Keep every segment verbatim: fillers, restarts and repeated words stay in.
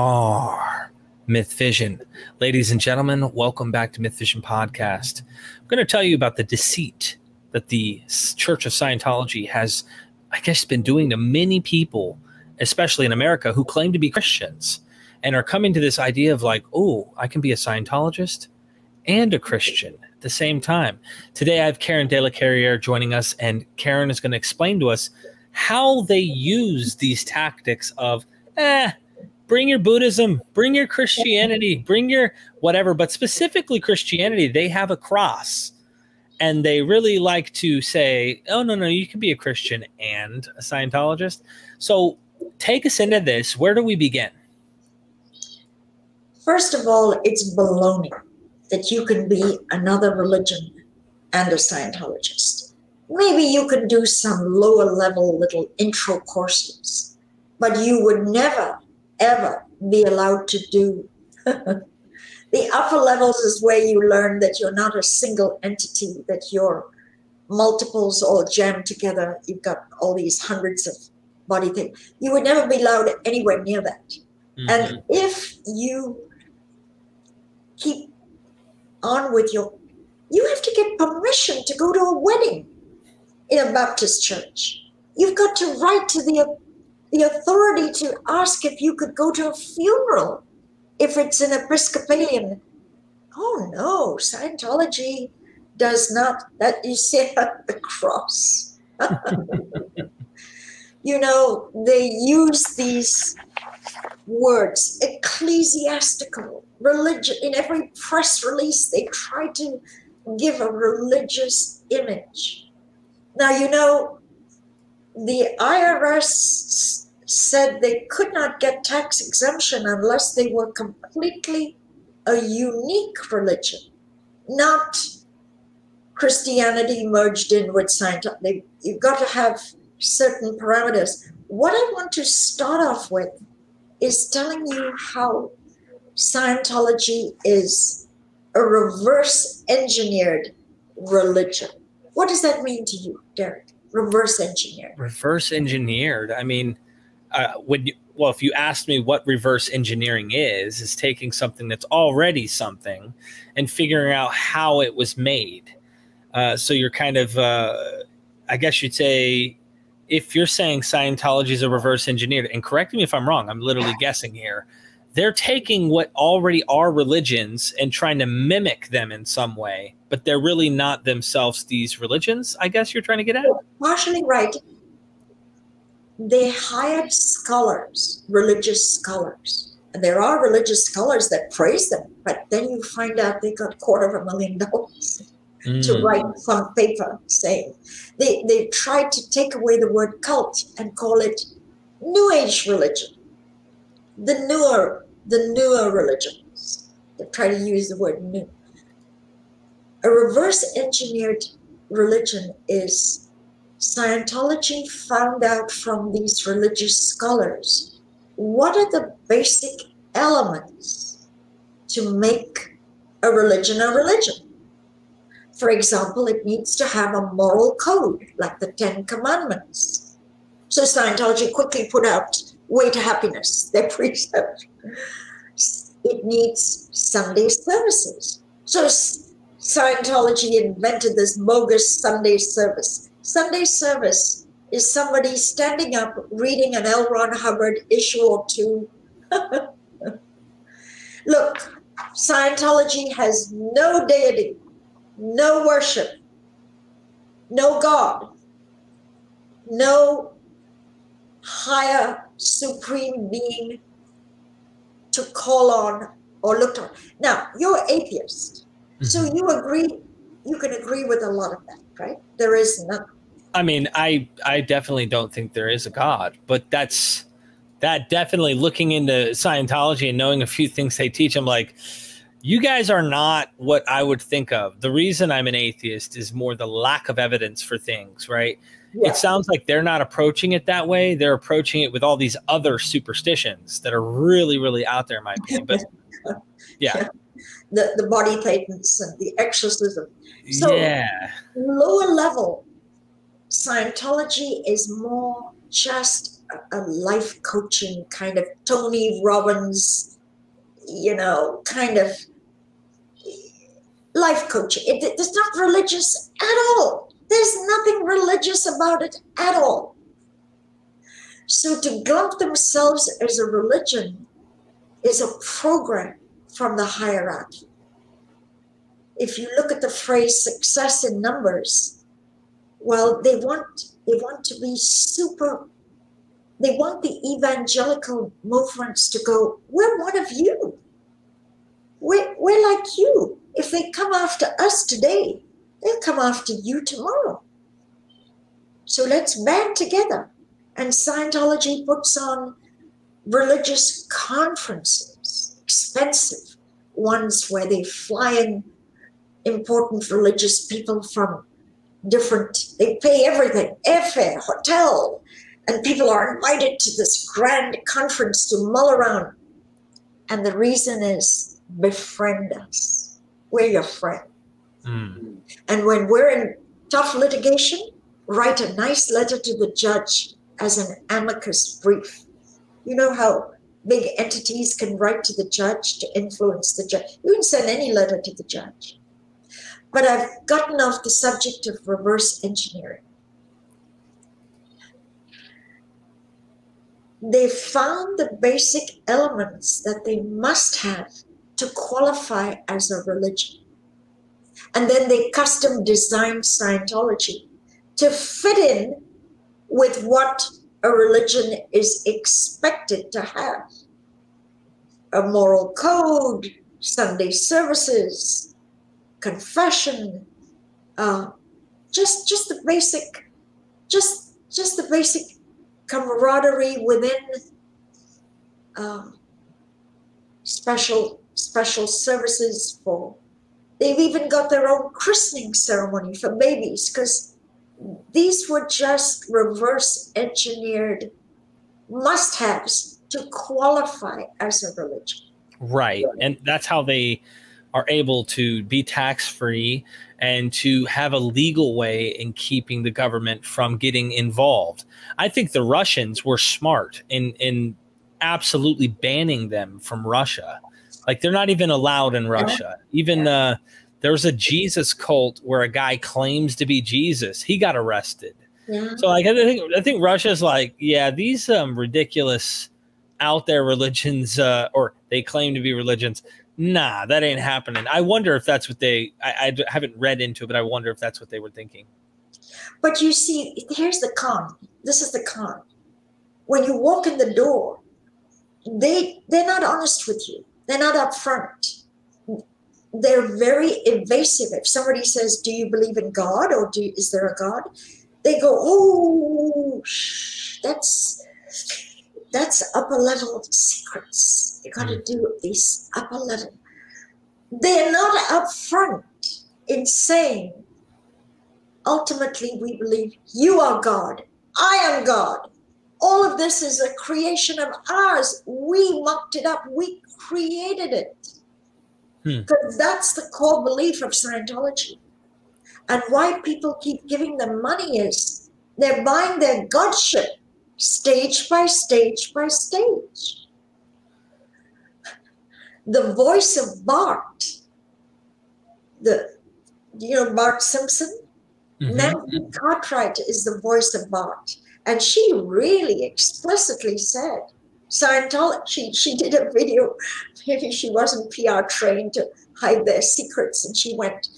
are MythVision. Ladies and gentlemen, welcome back to MythVision Podcast. I'm going to tell you about the deceit that the Church of Scientology has, I guess, been doing to many people, especially in America, who claim to be Christians and are coming to this idea of like, oh, I can be a Scientologist and a Christian at the same time. Today, I have Karen De La Carriere joining us, and Karen is going to explain to us how they use these tactics of, eh, bring your Buddhism, bring your Christianity, bring your whatever, but specifically Christianity. They have a cross, and they really like to say, oh, no, no, you can be a Christian and a Scientologist. So take us into this. Where do we begin? First of all, it's baloney that you can be another religion and a Scientologist. Maybe you could do some lower level little intro courses, but you would never, ever be allowed to do. The upper levels is where you learn that you're not a single entity, that you're multiples all jammed together. You've got all these hundreds of body things. You would never be allowed anywhere near that. Mm-hmm. And if you keep on with your, you have to get permission to go to a wedding in a Baptist church. You've got to write to the, the authority to ask if you could go to a funeral, if it's an Episcopalian. Oh no, Scientology does not let you sit at the cross. You know, they use these words, ecclesiastical, religion. In every press release, they try to give a religious image. Now, you know, the I R S said they could not get tax exemption unless they were completely a unique religion, not Christianity merged in with Scientology. They, you've got to have certain parameters. What I want to start off with is telling you how Scientology is a reverse engineered religion. What does that mean to you, Derek? Reverse engineered. Reverse engineered. I mean, uh, would you, well, if you asked me what reverse engineering is, is taking something that's already something and figuring out how it was made. Uh, so you're kind of, uh, I guess you'd say, if you're saying Scientology is a reverse engineered, and correct me if I'm wrong, I'm literally guessing here, they're taking what already are religions and trying to mimic them in some way, but they're really not themselves these religions, I guess you're trying to get at? Partially right. They hired scholars, religious scholars. And there are religious scholars that praise them, but then you find out they got a quarter of a million dollars. Mm. To write some paper saying they, they tried to take away the word cult and call it New Age religion. The newer, the newer religions that try to use the word new. A reverse engineered religion is Scientology found out from these religious scholars what are the basic elements to make a religion a religion. For example, it needs to have a moral code, like the Ten Commandments. So Scientology quickly put out Way to Happiness, their precept. It needs Sunday services. So Scientology invented this bogus Sunday service. Sunday service is somebody standing up, reading an L. Ron Hubbard issue or two. Look, Scientology has no deity. No worship, no God, no higher supreme being to call on or look to. Now, you're atheist, so you agree, you can agree with a lot of that, right? There is none. I mean, I, I definitely don't think there is a God, but that's, that definitely looking into Scientology and knowing a few things they teach, I'm like, you guys are not what I would think of. The reason I'm an atheist is more the lack of evidence for things, right? Yeah. It sounds like they're not approaching it that way. They're approaching it with all these other superstitions that are really, really out there, in my opinion. But yeah. yeah. The, the body patents and the exorcism. So yeah. Lower level Scientology is more just a life coaching kind of Tony Robbins, you know, kind of life coaching. It, it's not religious at all. There's nothing religious about it at all. So to glump themselves as a religion is a program from the hierarchy. If you look at the phrase success in numbers, well, they want they want to be super, they want the evangelical movements to go, we're one of you. We're, we're like you. If they come after us today, they'll come after you tomorrow. So let's band together. And Scientology puts on religious conferences, expensive ones where they fly in important religious people from different, they pay everything, airfare, hotel, and people are invited to this grand conference to mull around. And the reason is, befriend us. We're your friend. Mm. And when we're in tough litigation, write a nice letter to the judge as an amicus brief. You know how big entities can write to the judge to influence the judge. You can send any letter to the judge. But I've gotten off the subject of reverse engineering. They found the basic elements that they must have to qualify as a religion. And then they custom designed Scientology to fit in with what a religion is expected to have. A moral code, Sunday services, confession, uh, just just the basic, just just the basic camaraderie within uh, special special services for. They've even got their own christening ceremony for babies, because these were just reverse engineered must-haves to qualify as a religion. Right. And that's how they are able to be tax-free and to have a legal way in keeping the government from getting involved. I think the Russians were smart in, in absolutely banning them from Russia. Like, they're not even allowed in Russia. Even uh, there's a Jesus cult where a guy claims to be Jesus. He got arrested. Yeah. So like, I think I think Russia's like, yeah, these um, ridiculous out there religions, uh, or they claim to be religions. Nah, that ain't happening. I wonder if that's what they, I, I haven't read into it, but I wonder if that's what they were thinking. But you see, here's the con. This is the con. When you walk in the door, they, they're not honest with you. They're not upfront. They're very evasive. If somebody says, do you believe in God? Or do you, is there a God? They go, oh, shh, that's, that's upper level secrets. You got to do this upper level. They're not up front in saying, ultimately, we believe you are God. I am God. All of this is a creation of ours. We mucked it up. We created it. Because hmm. that's the core belief of Scientology. And why people keep giving them money is they're buying their godship stage by stage by stage. The voice of Bart, the, you know, Bart Simpson, mm-hmm. Nancy Cartwright is the voice of Bart. And she really explicitly said, Scientology, she, she did a video, maybe she wasn't P R trained to hide their secrets. And she went,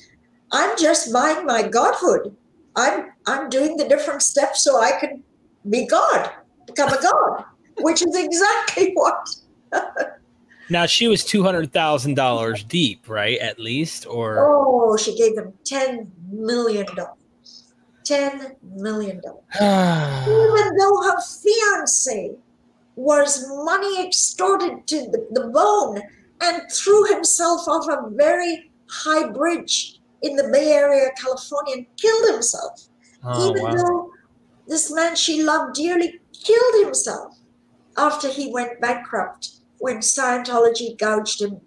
I'm just buying my godhood. I'm, I'm doing the different steps so I can be God, become a God, which is exactly what... Now, she was two hundred thousand dollars deep, right, at least? Or oh, she gave them ten million dollars. ten million dollars. Even though her fiancé was money extorted to the, the bone and threw himself off a very high bridge in the Bay Area, California, and killed himself. Oh, Even wow. though this man she loved dearly killed himself after he went bankrupt. When Scientology gouged him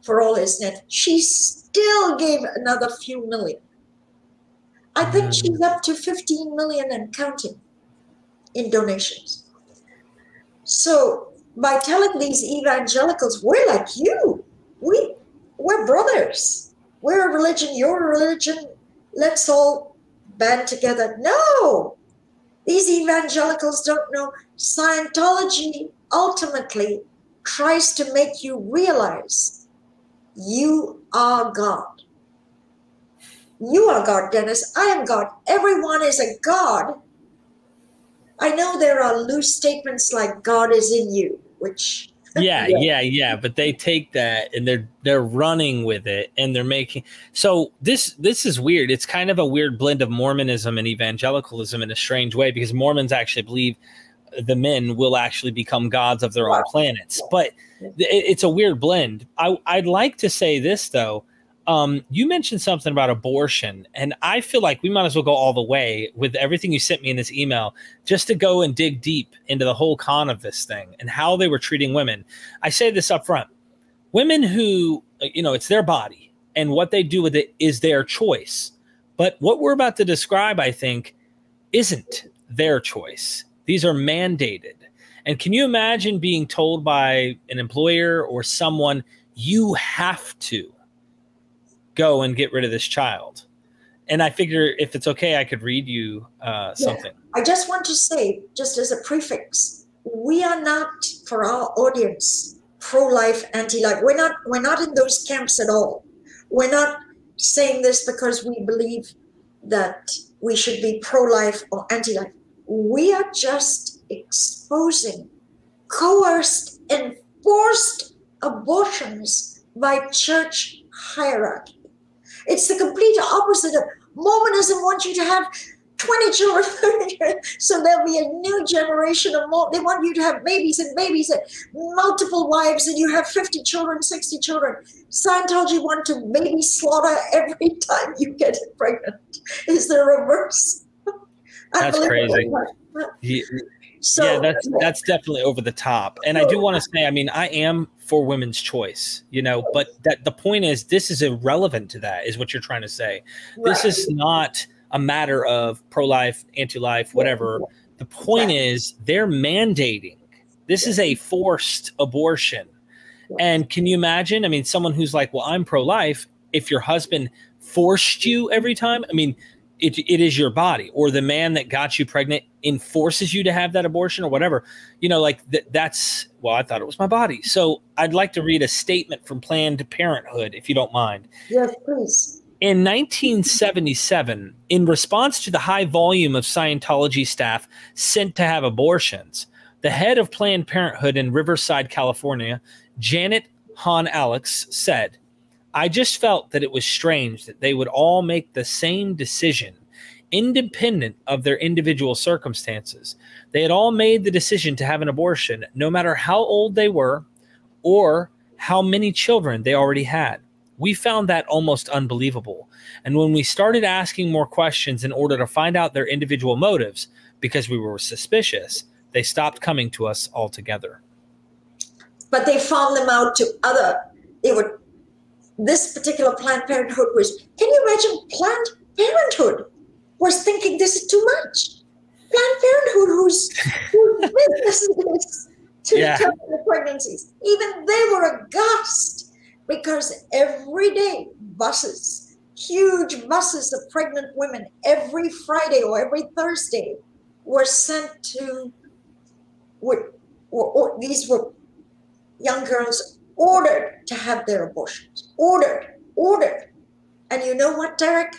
for all his net, she still gave another few million. I think she's up to fifteen million and counting in donations. So by telling these evangelicals, we're like you, we, we're brothers, we're a religion, you're a religion, let's all band together. No, these evangelicals don't know. Scientology ultimately tries to make you realize you are God. You are God, Dennis. I am God. Everyone is a God. I know there are loose statements like God is in you, which yeah, yeah, yeah. But they take that and they're they're running with it, and they're making so this this is weird. It's kind of a weird blend of Mormonism and evangelicalism in a strange way, because Mormons actually believe the men will actually become gods of their own planets. But it, it's a weird blend. I, I'd like to say this though. Um, you mentioned something about abortion, and I feel like we might as well go all the way with everything you sent me in this email, just to go and dig deep into the whole con of this thing and how they were treating women. I say this up front, women who, you know, it's their body and what they do with it is their choice. But what we're about to describe, I think, isn't their choice. These are mandated. And can you imagine being told by an employer or someone, you have to go and get rid of this child? And I figure if it's okay, I could read you uh, something. Yeah. I just want to say, just as a prefix, we are not, for our audience, pro-life, anti-life. We're not, we're not in those camps at all. We're not saying this because we believe that we should be pro-life or anti-life. We are just exposing coerced and forced abortions by church hierarchy. It's the complete opposite of Mormonism. Wants you to have twenty children, so there'll be a new generation of more. They want you to have babies and babies and multiple wives, and you have fifty children, sixty children. Scientology want to baby slaughter every time you get pregnant. Is the reverse? That's crazy. Yeah. So, yeah, that's that's definitely over the top. And I do want to say, I mean, I am for women's choice, you know, but that the point is, this is irrelevant to that, is what you're trying to say. Right. This is not a matter of pro-life, anti-life, whatever. The point is, they're mandating. This is a forced abortion. And can you imagine? I mean, someone who's like, well, I'm pro-life, if your husband forced you every time, I mean, It, it is your body, or the man that got you pregnant and forces you to have that abortion or whatever, you know, like th that's, well, I thought it was my body. So I'd like to read a statement from Planned Parenthood, if you don't mind. Yes, please. In nineteen seventy-seven, in response to the high volume of Scientology staff sent to have abortions, the head of Planned Parenthood in Riverside, California, Janet Hahn Alex, said, "I just felt that it was strange that they would all make the same decision, independent of their individual circumstances. They had all made the decision to have an abortion, no matter how old they were or how many children they already had. We found that almost unbelievable. And when we started asking more questions in order to find out their individual motives, because we were suspicious, they stopped coming to us altogether." But they found them out to other, they were, this particular Planned Parenthood was, can you imagine Planned Parenthood was thinking this is too much? Planned Parenthood, who's whose business is this to yeah. determine the pregnancies? Even they were aghast, because every day buses, huge buses of pregnant women every Friday or every Thursday were sent to, were, or, or, these were young girls ordered to have their abortions, ordered, ordered. And you know what, Derek?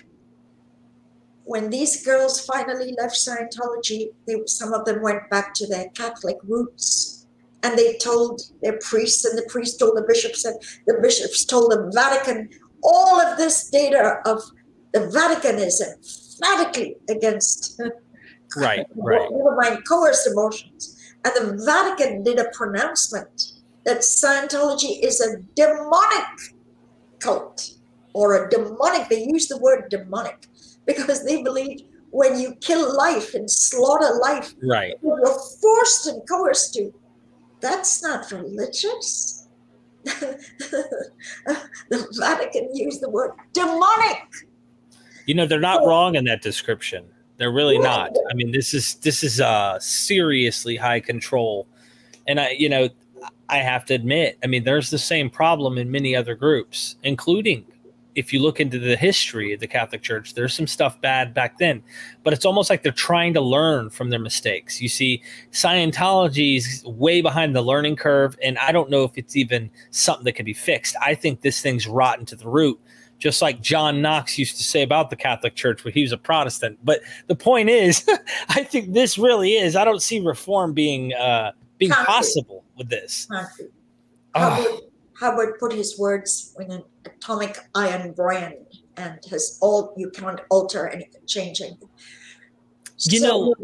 When these girls finally left Scientology, they, some of them went back to their Catholic roots, and they told their priests, and the priests told the bishops, and the bishops told the Vatican. All of this data of the Vatican is emphatically against right, right. never mind coerced abortions. And the Vatican did a pronouncement that Scientology is a demonic cult, or a demonic, they use the word demonic, because they believe when you kill life and slaughter life, right, you're forced and coerced to. That's not religious. The Vatican used the word demonic. You know, they're not so, wrong in that description. They're really yeah, not. I mean, this is, this is a seriously high control And I, you know, I have to admit, I mean, there's the same problem in many other groups, including if you look into the history of the Catholic Church, there's some stuff bad back then, but it's almost like they're trying to learn from their mistakes. You see, Scientology is way behind the learning curve, and I don't know if it's even something that can be fixed. I think this thing's rotten to the root, just like John Knox used to say about the Catholic Church when he was a Protestant. But the point is, I think this really is, I don't see reform being uh, being Catholic. possible with this. Hubbard, Hubbard put his words in an atomic iron brand, and has all, you can't alter anything, change anything. You so, know,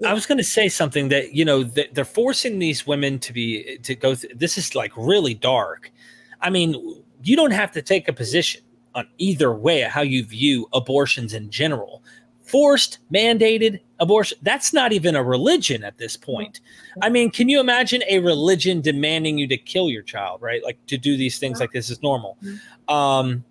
yeah. I was going to say something that, you know, th they're forcing these women to be, to go through, this is like really dark. I mean, you don't have to take a position on either way of how you view abortions in general. Forced, mandated abortion, that's not even a religion at this point. I mean, can you imagine a religion demanding you to kill your child, right? Like, to do these things like this is normal. Um,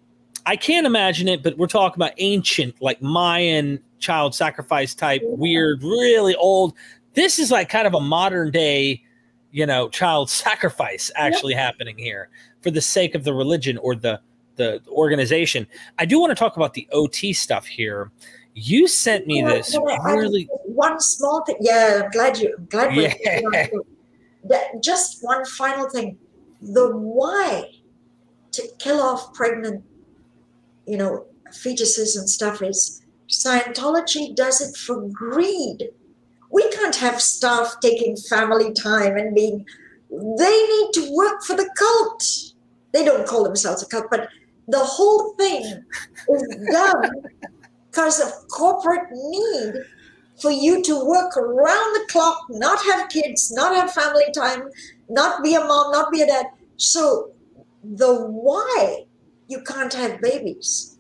I can't imagine it, but we're talking about ancient, like Mayan child sacrifice type, weird, really old. This is like kind of a modern day, you know, child sacrifice actually yep. happening here for the sake of the religion or the, the organization. I do want to talk about the O T stuff here. You sent me yeah, this yeah, really I, one small thing. Yeah, I'm glad you. I'm glad yeah. you that, just one final thing. The why to kill off pregnant, you know, fetuses and stuff is Scientology does it for greed. We can't have staff taking family time and being. They need to work for the cult. They don't call themselves a cult, but the whole thing is done. Because of corporate need for you to work around the clock, not have kids, not have family time, not be a mom, not be a dad. So the why you can't have babies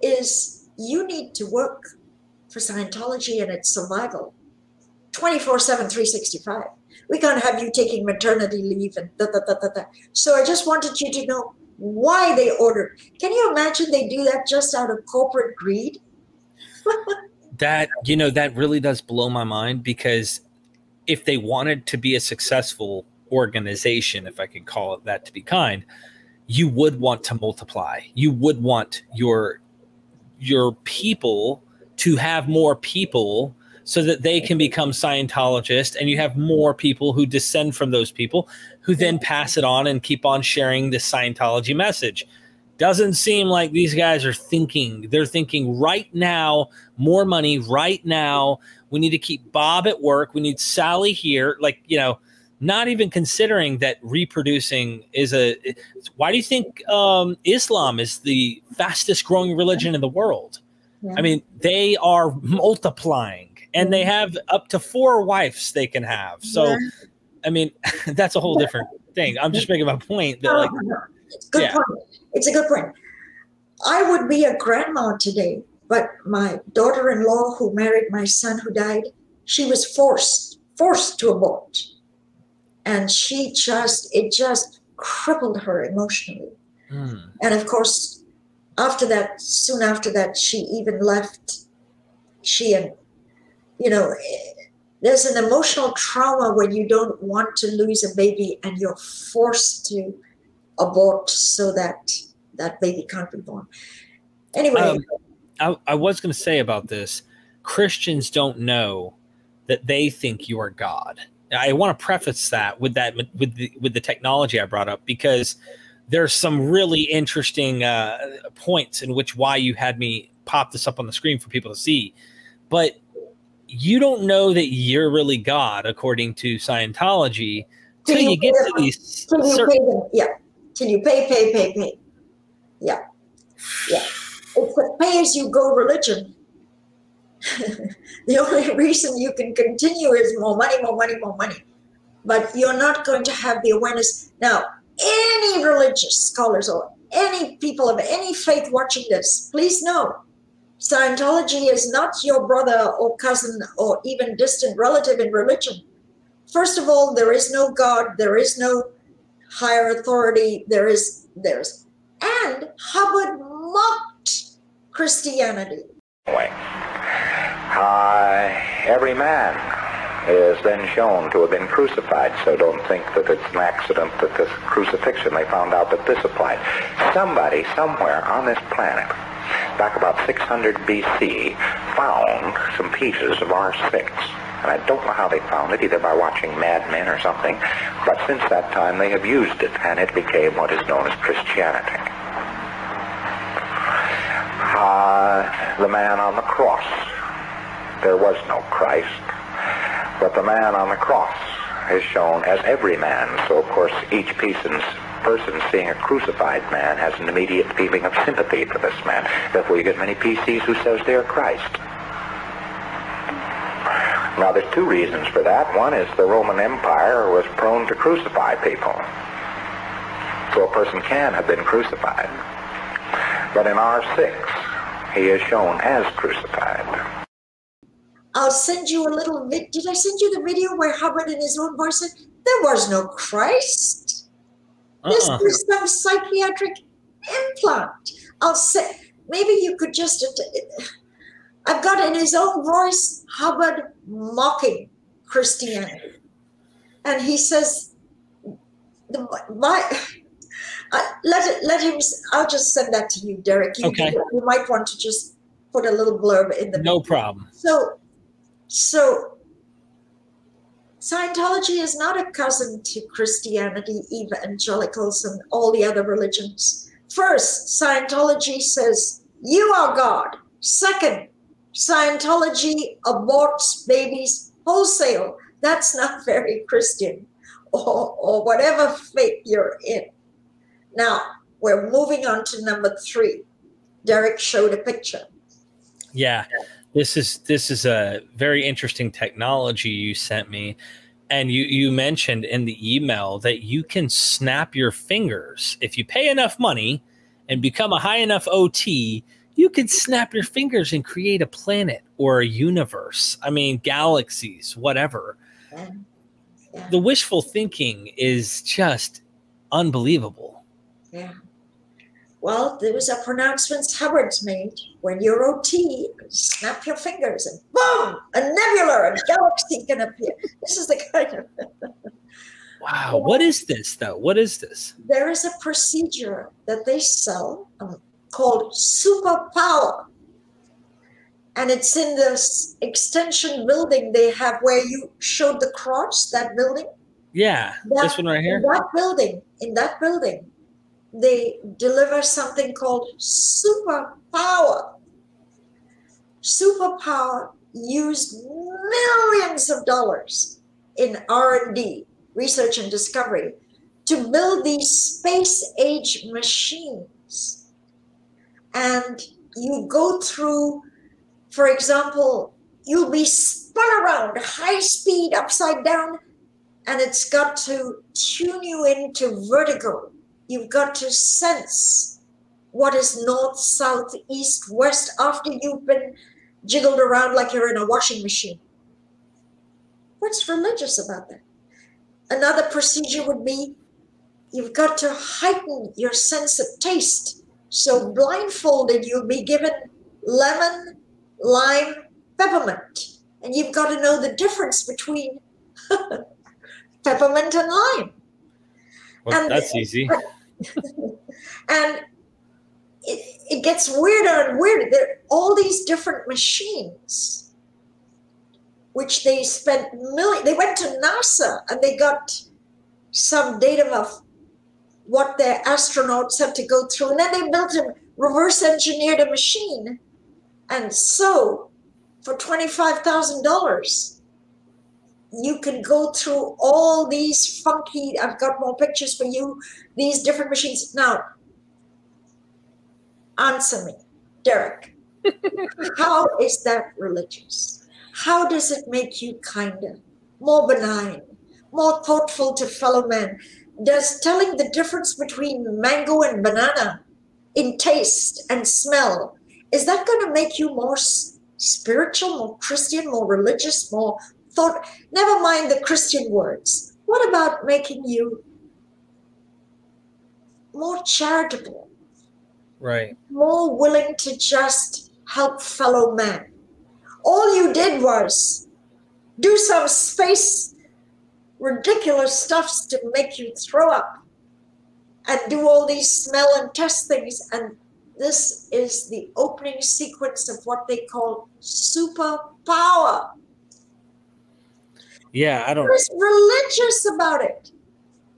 is you need to work for Scientology and its survival twenty-four seven, three sixty-five. We can't have you taking maternity leave and da, da, da, da, da. So I just wanted you to know why they ordered. Can you imagine they do that just out of corporate greed? That, you know, that really does blow my mind, because if they wanted to be a successful organization, if I can call it that to be kind, you would want to multiply. You would want your your people to have more people so that they can become Scientologists, and you have more people who descend from those people who then pass it on and keep on sharing the Scientology message. Doesn't seem like these guys are thinking. They're thinking right now, more money right now. We need to keep Bob at work. We need Sally here. Like, you know, not even considering that reproducing is a, why do you think um, Islam is the fastest growing religion in the world? Yeah. I mean, they are multiplying, and they have up to four wives they can have. So, yeah. I mean, that's a whole different thing. I'm just making my point that, like, good yeah. point. It's a good point. I would be a grandma today, but my daughter-in-law who married my son who died, she was forced, forced to abort. And she just, it just crippled her emotionally. Mm. And of course, after that, soon after that, she even left. She and, you know, there's an emotional trauma when you don't want to lose a baby and you're forced to abort so that that baby can't be born. Anyway, um, I, I was going to say about this, Christians don't know that they think you are God. I want to preface that with that with the, with the technology I brought up, because there's some really interesting uh, points in which why you had me pop this up on the screen for people to see. But you don't know that you're really God according to Scientology till you, you get to these certain yeah. Can you pay, pay, pay, pay? Yeah, yeah. It's a pay-as-you-go religion. The only reason you can continue is more money, more money, more money. But you're not going to have the awareness. Now, any religious scholars or any people of any faith watching this, please know, Scientology is not your brother or cousin or even distant relative in religion. First of all, there is no God. There is no higher authority, there is, there's, and Hubbard mocked Christianity. Uh, every man is then shown to have been crucified. So don't think that it's an accident that this crucifixion, they found out that this applied. Somebody somewhere on this planet, back about six hundred B C, found some pieces of R six. And I don't know how they found it, either by watching Mad Men or something, but since that time they have used it, and it became what is known as Christianity. Uh, the man on the cross. There was no Christ, but the man on the cross is shown as every man, so of course each person's person seeing a crucified man has an immediate feeling of sympathy for this man. Therefore you get many P Cs who says they're Christ. Now there's two reasons for that. One is the Roman Empire was prone to crucify people, so a person can have been crucified. But in R six he is shown as crucified. I'll send you a little vid. Did I send you the video where Hubbard in his own voice said, there was no Christ? Uh-uh. This was some psychiatric implant. I'll say, maybe you could just, I've got in his own voice, Hubbard mocking Christianity. And he says, the, my, uh, let, it, let him, I'll just send that to you, Derek. You, okay. You might want to just put a little blurb in the no problem. So, so Scientology is not a cousin to Christianity, evangelicals, and all the other religions. First, Scientology says you are God. Second, Scientology aborts babies wholesale. That's not very Christian, or, or whatever faith you're in. Now we're moving on to number three. Derek showed a picture. Yeah, this is this is a very interesting technology you sent me. And you, you mentioned in the email that you can snap your fingers. If you pay enough money and become a high enough O T, you can snap your fingers and create a planet or a universe. I mean, galaxies, whatever. Yeah. Yeah. The wishful thinking is just unbelievable. Yeah. Well, there was a pronouncement Hubbard's made. When you're O T, snap your fingers and boom, a nebula, a galaxy can appear. This is the kind of... Wow, what is this though? What is this? There is a procedure that they sell um, called Superpower. And it's in this extension building they have where you showed the cross, that building. Yeah, that, this one right here. In that building, in that building. They deliver something called superpower. Superpower used millions of dollars in R and D, research and discovery, to build these space age machines. And you go through, for example, you'll be spun around high speed, upside down, and it's got to tune you into vertigo. You've got to sense what is north, south, east, west after you've been jiggled around like you're in a washing machine. What's religious about that? Another procedure would be you've got to heighten your sense of taste. So blindfolded, you'll be given lemon, lime, peppermint. And you've got to know the difference between peppermint and lime. Well, and, that's easy. And it, it gets weirder and weirder. There are all these different machines, which they spent millions. They went to NASA and they got some datum of what their astronauts had to go through. And then they built and reverse engineered a machine. And so for twenty-five thousand dollars, you can go through all these funky, I've got more pictures for you, these different machines. Now, answer me, Derek. How is that religious? How does it make you kinder, more benign, more thoughtful to fellow men? Does telling the difference between mango and banana in taste and smell, is that going to make you more spiritual, more Christian, more religious, more... Thought, never mind the Christian words. What about making you more charitable? Right. More willing to just help fellow man. All you did was do some space ridiculous stuff to make you throw up and do all these smell and test things. And this is the opening sequence of what they call superpower. Yeah, I don't... There's religious about it.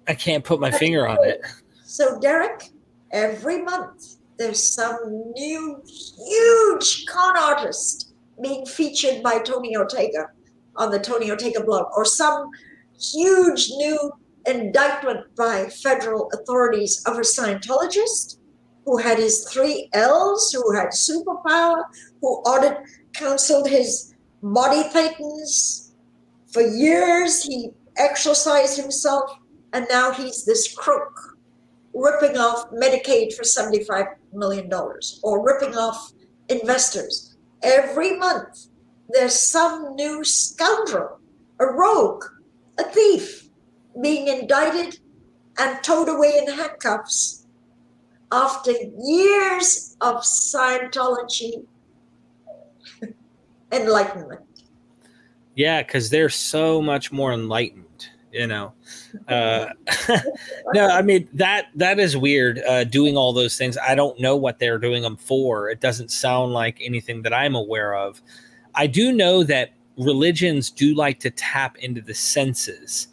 I can't put my That's finger on it. So, Derek, every month there's some new huge con artist being featured by Tony Ortega on the Tony Ortega blog, or some huge new indictment by federal authorities of a Scientologist who had his three L's, who had superpower, who audit counseled his body thetans for years. He exercised himself, and now he's this crook ripping off Medicaid for seventy-five million dollars or ripping off investors. Every month there's some new scoundrel, a rogue, a thief being indicted and towed away in handcuffs after years of Scientology enlightenment. Yeah, because they're so much more enlightened, you know. Uh, no, I mean, that that is weird, uh, doing all those things. I don't know what they're doing them for. It doesn't sound like anything that I'm aware of. I do know that religions do like to tap into the senses.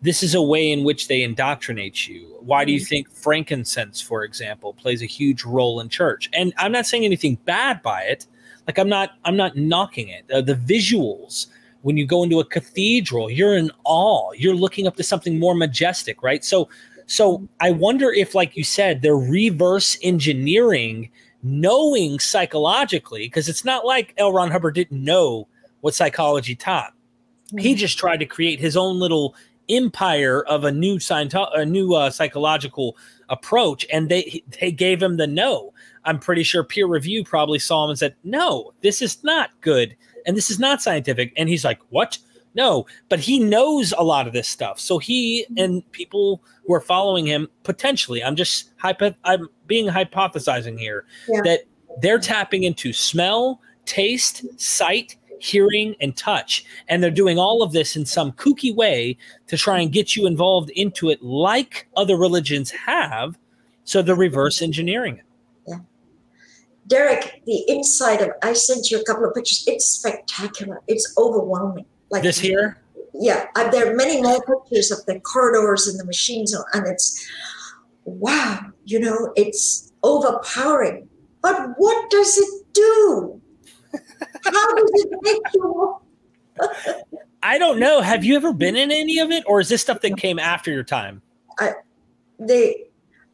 This is a way in which they indoctrinate you. Why do you think frankincense, for example, plays a huge role in church? And I'm not saying anything bad by it. Like, I'm not, I'm not knocking it. Uh, the visuals, when you go into a cathedral, you're in awe. You're looking up to something more majestic, right? So, so I wonder if, like you said, they're reverse engineering, knowing psychologically, because it's not like L. Ron Hubbard didn't know what psychology taught. He just tried to create his own little empire of a new Scientolo- a new uh, psychological approach, and they they gave him the no. I'm pretty sure peer review probably saw him and said, no, this is not good, and this is not scientific. And he's like, what? No. But he knows a lot of this stuff. So he and people who are following him, potentially, I'm just hypo- I'm being hypothesizing here, yeah, that they're tapping into smell, taste, sight, hearing, and touch, and they're doing all of this in some kooky way to try and get you involved into it, like other religions have. So they're reverse engineering it. Yeah, Derek, the inside of I sent you a couple of pictures. It's spectacular. It's overwhelming. Like this here. Yeah, there are many more pictures of the corridors and the machines, and it's wow. You know, it's overpowering. But what does it do? How does it make you? I don't know. Have you ever been in any of it, or is this stuff that came after your time? I, they,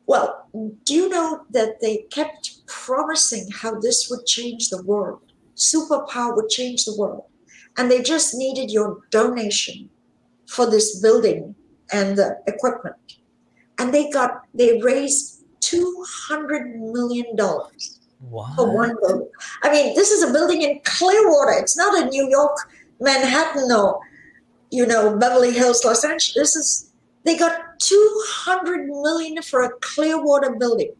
well, do you know that they kept promising how this would change the world? Superpower would change the world, and they just needed your donation for this building and the equipment, and they got they raised two hundred million dollars. Wow. For one building. I mean, this is a building in Clearwater. It's not in New York, Manhattan, or, you know, Beverly Hills, Los Angeles. This is, they got two hundred million dollars for a Clearwater building.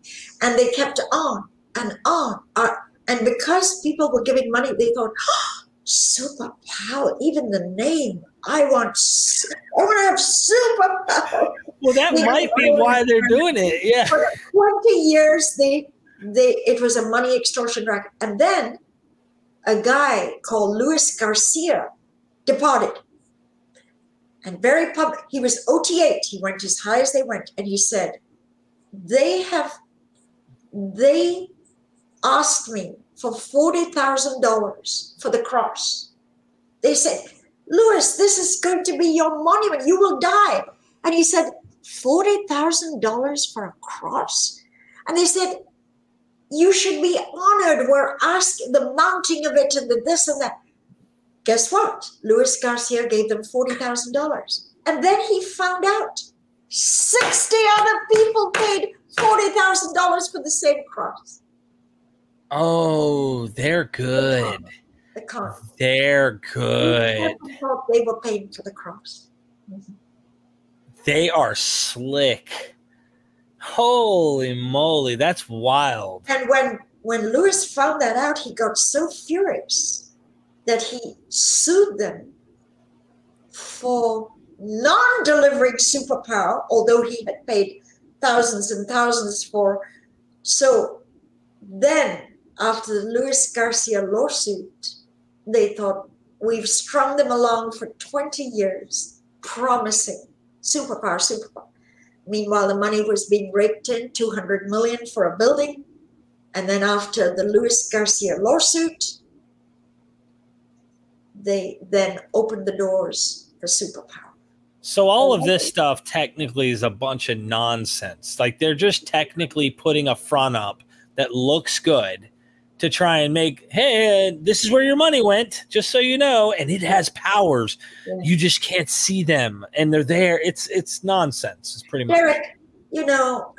And they kept on and on. Uh, and because people were giving money, they thought, oh, superpower, even the name. I want, I want to have superpower. Well, that they might be why they're doing it. Yeah. For twenty years, they... They, it was a money extortion racket. And then a guy called Luis Garcia departed. And very public. He was O T eight. He went as high as they went. And he said, they have, they asked me for forty thousand dollars for the cross. They said, Luis, this is going to be your monument. You will die. And he said, forty thousand dollars for a cross? And they said, you should be honored. We're asking the mounting of it and the this and that. Guess what? Luis Garcia gave them forty thousand dollars. And then he found out sixty other people paid forty thousand dollars for the same cross. Oh, they're good. The con. They're good. They were paying for the cross. Mm-hmm. They are slick. Holy moly, that's wild. And when when Lewis found that out, he got so furious that he sued them for non-delivering superpower, although he had paid thousands and thousands for. So then after the Luis Garcia lawsuit, they thought, we've strung them along for twenty years, promising superpower, superpower. Meanwhile, the money was being raked in, two hundred million dollars for a building. And then after the Luis Garcia lawsuit, they then opened the doors for superpower. So all of this stuff technically is a bunch of nonsense. Like, they're just technically putting a front up that looks good to try and make, hey, this is where your money went, just so you know, and it has powers. Yeah. You just can't see them, and they're there. It's it's nonsense. It's pretty much. Derek, you know,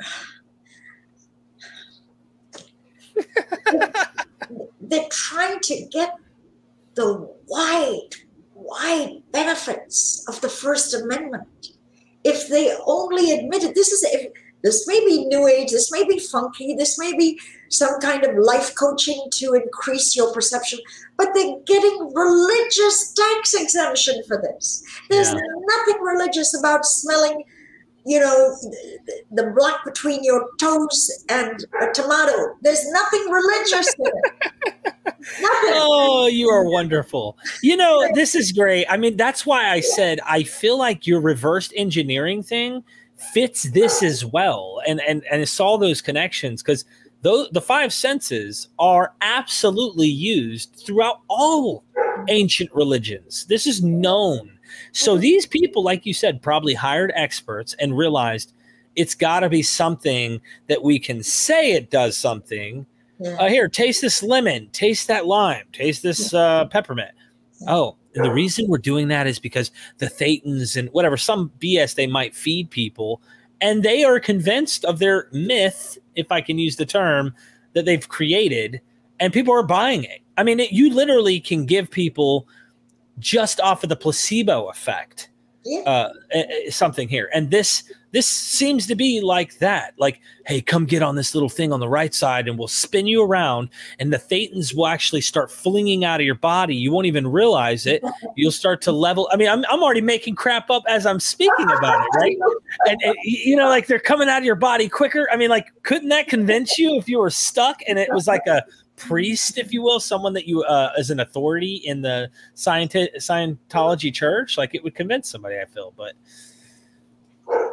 they're, they're trying to get the wide, wide benefits of the First Amendment. If they only admitted, this is, if, this may be new age, this may be funky, this may be some kind of life coaching to increase your perception, but they're getting religious tax exemption for this. There's yeah. nothing religious about smelling, you know, the black between your toes and a tomato. There's nothing religious in it. Nothing. Oh, you are wonderful. You know, this is great. I mean, that's why I said I feel like your reverse engineering thing fits this as well. And and and it's all those connections, because those the five senses are absolutely used throughout all ancient religions. This is known. So these people, like you said, probably hired experts and realized it's got to be something that we can say it does something. Yeah. Uh, here, taste this lemon, taste that lime, taste this uh, peppermint. Oh, and the reason we're doing that is because the Thetans and whatever, some B S they might feed people, and they are convinced of their myth, if I can use the term, that they've created, and people are buying it. I mean, it, you literally can give people just off of the placebo effect, yeah. uh, something here. And this this seems to be like that. Like, hey, come get on this little thing on the right side and we'll spin you around, and the Thetans will actually start flinging out of your body. You won't even realize it. You'll start to level. I mean, I'm, I'm already making crap up as I'm speaking about it, right? And, and, you know, like, they're coming out of your body quicker. I mean, like, couldn't that convince you if you were stuck and it was like a priest, if you will, someone that you uh, as an authority in the Scienti- Scientology church? Like, it would convince somebody, I feel. But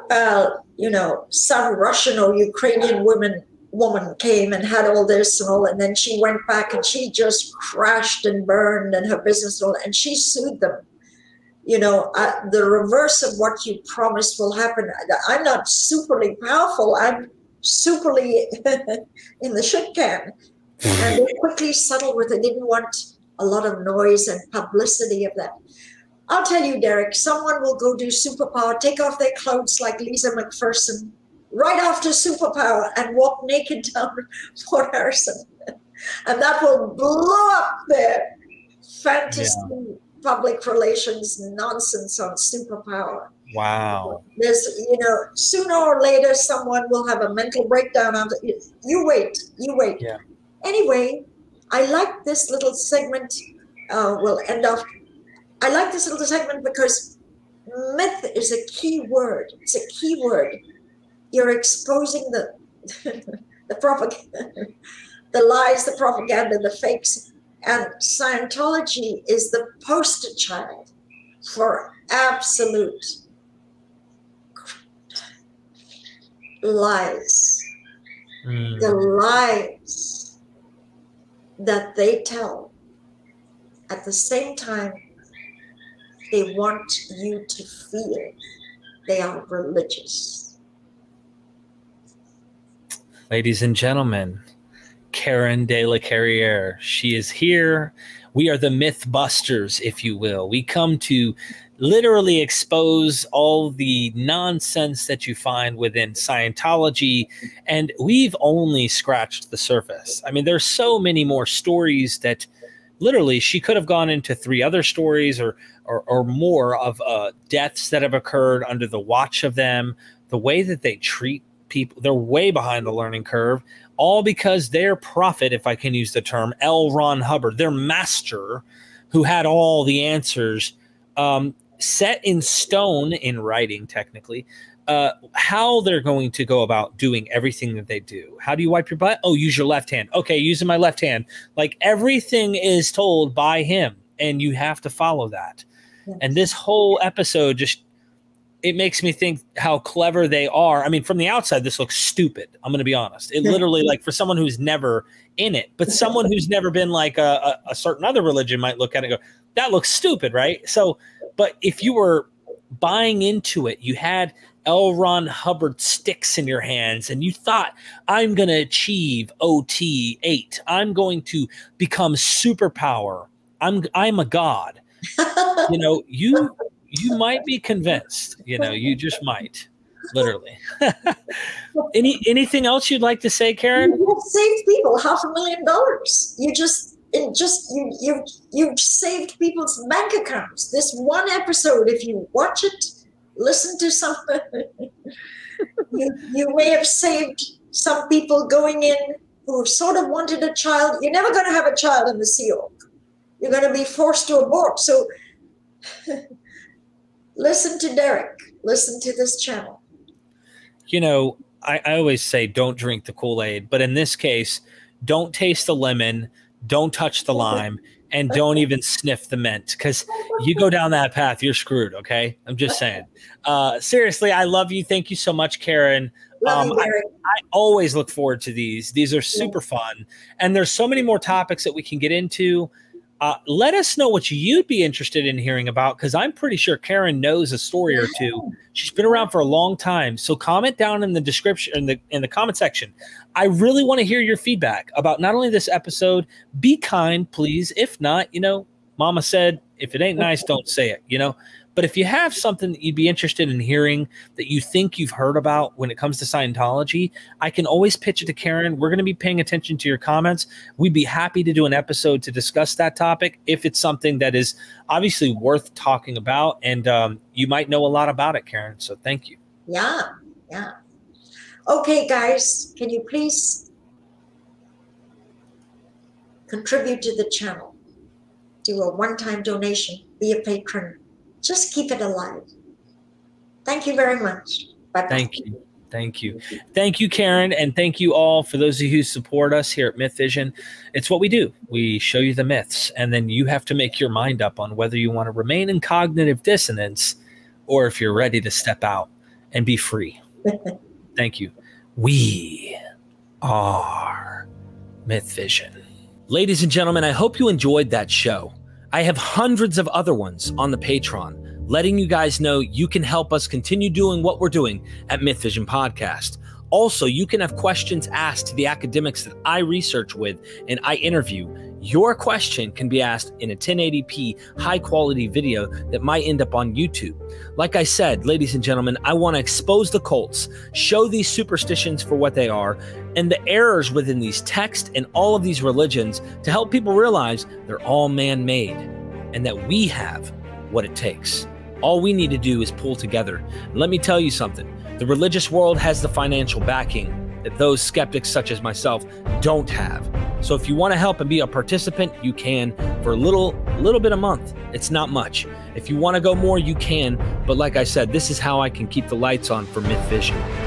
uh, you know, some Russian or Ukrainian woman woman came and had all this and all, and then she went back and she just crashed and burned, and her business and all, and she sued them. You know, uh, the reverse of what you promised will happen. I'm not superly powerful. I'm superly in the shit can. And they quickly settled with it. They didn't want a lot of noise and publicity of that. I'll tell you, Derek, someone will go do superpower, take off their clothes like Lisa McPherson right after superpower, and walk naked down Fort Harrison. And that will blow up their fantasy, yeah. public relations nonsense on superpower. Wow. There's, you know, sooner or later, someone will have a mental breakdown. After, you wait, you wait. Yeah. Anyway, I like this little segment. Uh, we'll end off. I like this little segment because myth is a key word. It's a key word. You're exposing the the propaganda, the lies, the propaganda, the fakes. And Scientology is the poster child for absolute lies. Mm. The lies that they tell. At the same time, they want you to feel they are religious. Ladies and gentlemen, Karen De La Carriere, she is here. We are the Mythbusters, if you will. We come to literally expose all the nonsense that you find within Scientology, and we've only scratched the surface. I mean, there's so many more stories that literally she could have gone into three other stories or or, or more of uh, deaths that have occurred under the watch of them, the way that they treat people. They're way behind the learning curve, all because their prophet, if I can use the term, L. Ron Hubbard, their master, who had all the answers, um, set in stone in writing, technically, uh, how they're going to go about doing everything that they do. How do you wipe your butt? Oh, use your left hand. Okay, using my left hand. Like, everything is told by him, and you have to follow that. Yes. And this whole episode just, it makes me think how clever they are. I mean, from the outside, this looks stupid. I'm going to be honest. It literally, like, for someone who's never in it, but someone who's never been like a, a, a certain other religion might look at it and go, that looks stupid, right? So, but if you were buying into it, you had L. Ron Hubbard sticks in your hands and you thought, I'm going to achieve O T eight. I'm going to become superpower. I'm, I'm a god. You know, you... You might be convinced, you know, you just might, literally. Any Anything else you'd like to say, Karen? You've saved people half a million dollars. You just, it just you, you, you've saved people's bank accounts. This one episode, if you watch it, listen to something, you, you may have saved some people going in who sort of wanted a child. You're never going to have a child in the Sea Org. You're going to be forced to abort. So... Listen to Derek. Listen to this channel. You know, I, I always say don't drink the Kool-Aid. But in this case, don't taste the lemon, don't touch the lime, and don't even sniff the mint. Because you go down that path, you're screwed, okay? I'm just saying. Uh, seriously, I love you. Thank you so much, Karen. Um, I, I always look forward to these. These are super fun. And there's so many more topics that we can get into. Uh, let us know what you'd be interested in hearing about, because I'm pretty sure Karen knows a story or two. She's been around for a long time. So comment down in the description, in the in the comment section. I really want to hear your feedback about not only this episode. Be kind, please. If not, you know, Mama said, if it ain't nice, don't say it, you know. But if you have something that you'd be interested in hearing that you think you've heard about when it comes to Scientology, I can always pitch it to Karen. We're going to be paying attention to your comments. We'd be happy to do an episode to discuss that topic if it's something that is obviously worth talking about. And um, you might know a lot about it, Karen. So thank you. Yeah, yeah. Okay, guys, can you please contribute to the channel? Do a one-time donation. Be a patron. Just keep it alive. Thank you very much. Bye-bye. Thank you. Thank you. Thank you, Karen. And thank you all for those of you who support us here at MythVision. It's what we do. We show you the myths, and then you have to make your mind up on whether you want to remain in cognitive dissonance or if you're ready to step out and be free. Thank you. We are MythVision. Ladies and gentlemen, I hope you enjoyed that show. I have hundreds of other ones on the Patreon, letting you guys know you can help us continue doing what we're doing at MythVision Podcast. Also, you can have questions asked to the academics that I research with and I interview. Your question can be asked in a ten eighty p high-quality video that might end up on YouTube. Like I said, ladies and gentlemen, I want to expose the cults, show these superstitions for what they are, and the errors within these texts and all of these religions to help people realize they're all man-made and that we have what it takes. All we need to do is pull together. And let me tell you something. The religious world has the financial backing that those skeptics such as myself don't have. So if you want to help and be a participant, you can for a little, little bit a month. It's not much. If you want to go more, you can. But like I said, this is how I can keep the lights on for MythVision.